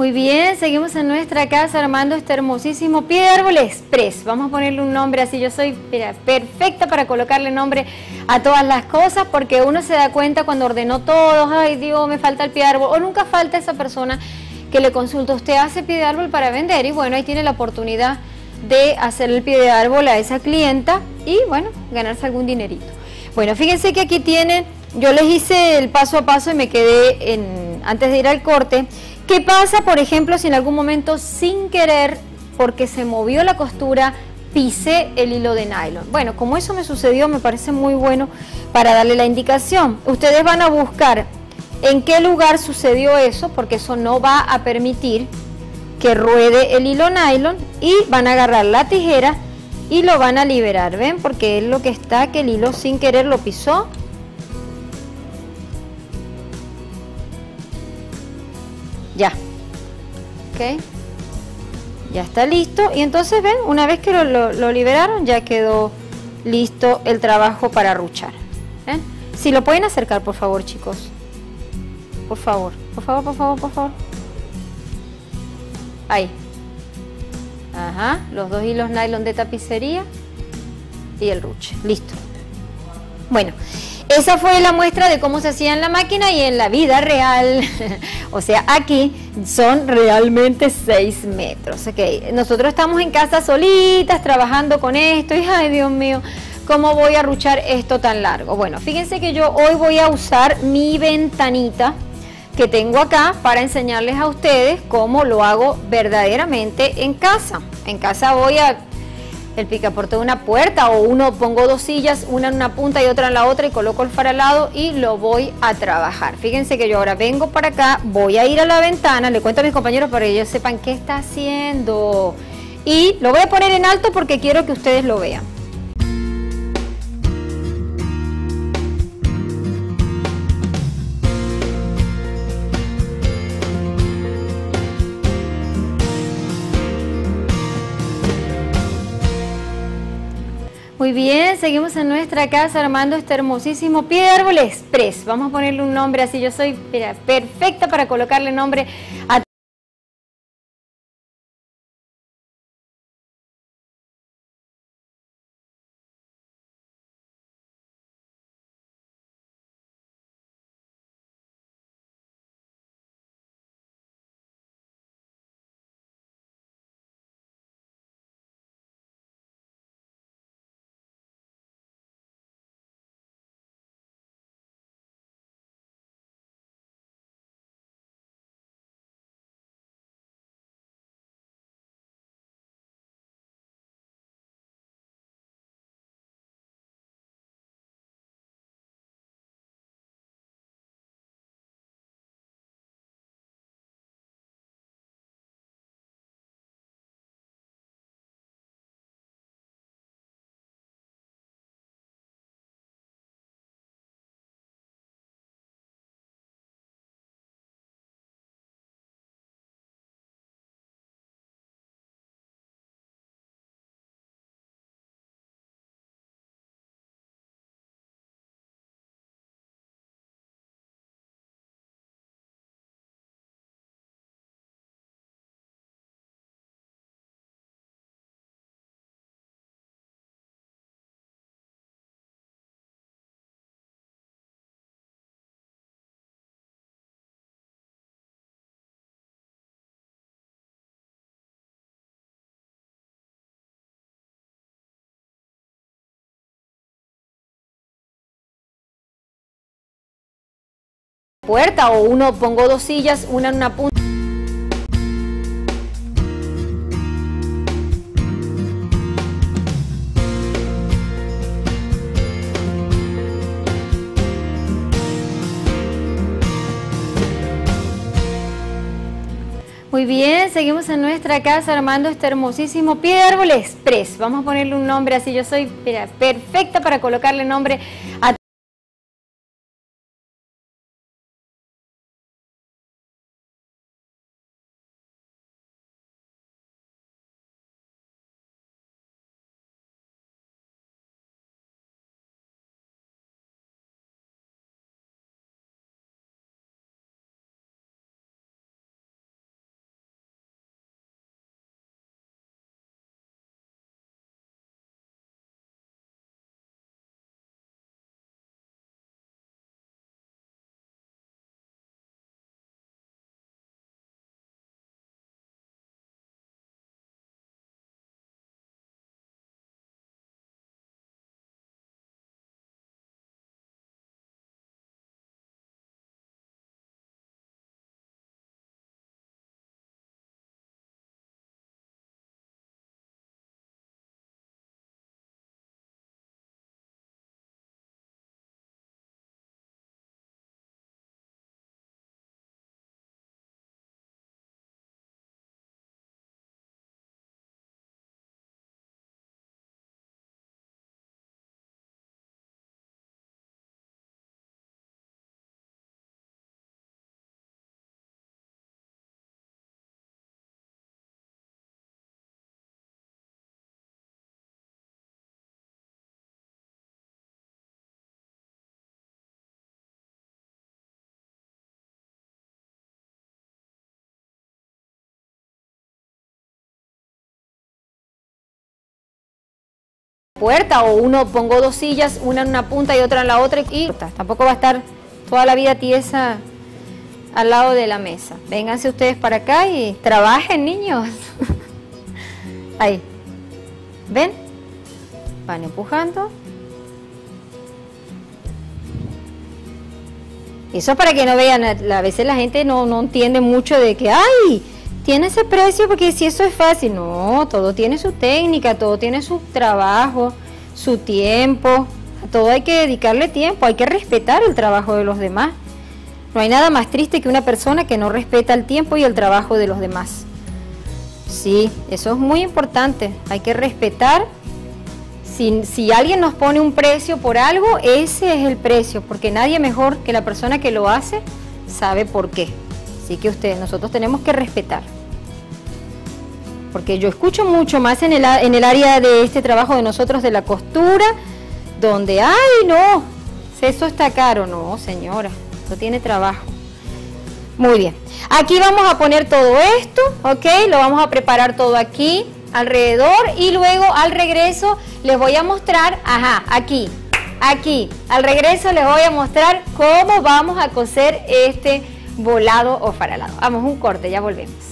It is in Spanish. Muy bien, seguimos en nuestra casa armando este hermosísimo pie de árbol express. Vamos a ponerle un nombre así. Yo soy perfecta para colocarle nombre a todas las cosas, porque uno se da cuenta cuando ordenó todo, ay Dios, me falta el pie de árbol, o nunca falta esa persona que le consulta, usted hace pie de árbol para vender, y bueno, ahí tiene la oportunidad de hacer el pie de árbol a esa clienta y bueno, ganarse algún dinerito. Bueno, fíjense que aquí tienen, yo les hice el paso a paso y me quedé antes de ir al corte. ¿Qué pasa, por ejemplo, si en algún momento sin querer, porque se movió la costura, pisé el hilo de nylon? Bueno, como eso me sucedió, me parece muy bueno para darle la indicación. Ustedes van a buscar en qué lugar sucedió eso, porque eso no va a permitir que ruede el hilo nylon, y van a agarrar la tijera y lo van a liberar, ¿ven? Porque es lo que está, que el hilo sin querer lo pisó. Ya, ok, ya está listo. Y entonces ven, una vez que lo liberaron, ya quedó listo el trabajo para ruchar. Si lo pueden acercar, por favor, chicos, por favor, por favor, por favor, por favor. Ahí, ajá, los dos hilos nylon de tapicería y el ruche, listo. Bueno, esa fue la muestra de cómo se hacía en la máquina y en la vida real. O sea, aquí son realmente 6 metros. Okay. Nosotros estamos en casa solitas trabajando con esto. Y ay, Dios mío, ¿cómo voy a ruchar esto tan largo? Bueno, fíjense que yo hoy voy a usar mi ventanita que tengo acá para enseñarles a ustedes cómo lo hago verdaderamente en casa. En casa voy a... el picaporte de una puerta, o uno pongo dos sillas, una en una punta y otra en la otra, y coloco el faralado y lo voy a trabajar. Fíjense que yo ahora vengo para acá, voy a ir a la ventana, le cuento a mis compañeros para que ellos sepan qué está haciendo, y lo voy a poner en alto porque quiero que ustedes lo vean. Muy bien, seguimos en nuestra casa armando este hermosísimo pie de árbol express. Vamos a ponerle un nombre así. Yo soy perfecta para colocarle nombre a... puerta, o uno pongo dos sillas, una en una punta. Muy bien, seguimos en nuestra casa armando este hermosísimo pie de árbol express. Vamos a ponerle un nombre así. Yo soy perfecta para colocarle nombre a... puerta, o uno pongo dos sillas, una en una punta y otra en la otra, y tampoco va a estar toda la vida tiesa al lado de la mesa. Vénganse ustedes para acá y trabajen, niños. Ahí. ¿Ven? Van empujando. Eso es para que no vean, a veces la gente no entiende mucho de que, ¡ay! Tiene ese precio porque si eso es fácil. No, todo tiene su técnica, todo tiene su trabajo, su tiempo. A todo hay que dedicarle tiempo, hay que respetar el trabajo de los demás. No hay nada más triste que una persona que no respeta el tiempo y el trabajo de los demás. Sí, eso es muy importante, hay que respetar. Si alguien nos pone un precio por algo, ese es el precio, porque nadie mejor que la persona que lo hace sabe por qué. Así que nosotros tenemos que respetar. Porque yo escucho mucho más en el área de este trabajo de nosotros, de la costura, donde, ¡ay, no! Eso está caro. No, señora, eso tiene trabajo. Muy bien. Aquí vamos a poner todo esto, ¿ok? Lo vamos a preparar todo aquí, alrededor, y luego al regreso les voy a mostrar, aquí, al regreso les voy a mostrar cómo vamos a coser este volado o faralado. Vamos, un corte, ya volvemos.